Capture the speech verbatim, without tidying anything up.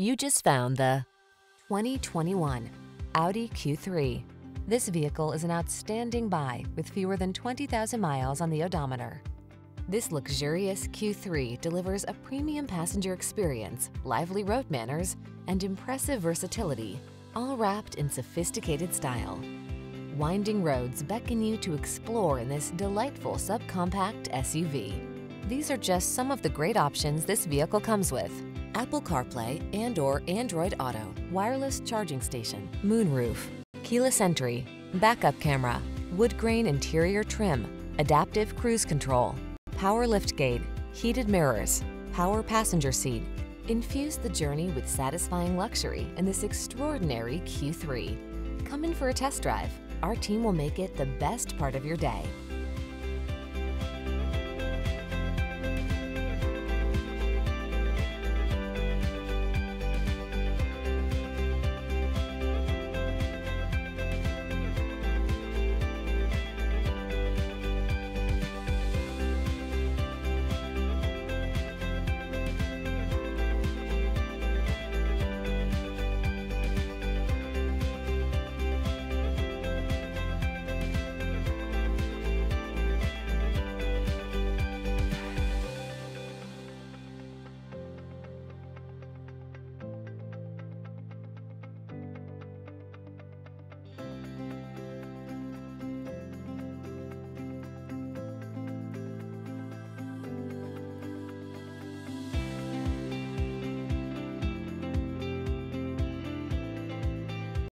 You just found the twenty twenty-one Audi Q three. This vehicle is an outstanding buy with fewer than twenty thousand miles on the odometer. This luxurious Q three delivers a premium passenger experience, lively road manners, and impressive versatility, all wrapped in sophisticated style. Winding roads beckon you to explore in this delightful subcompact S U V. These are just some of the great options this vehicle comes with: Apple CarPlay and or Android Auto, wireless charging station, moonroof, keyless entry, backup camera, wood grain interior trim, adaptive cruise control, power liftgate, heated mirrors, power passenger seat. Infuse the journey with satisfying luxury in this extraordinary Q three. Come in for a test drive. Our team will make it the best part of your day.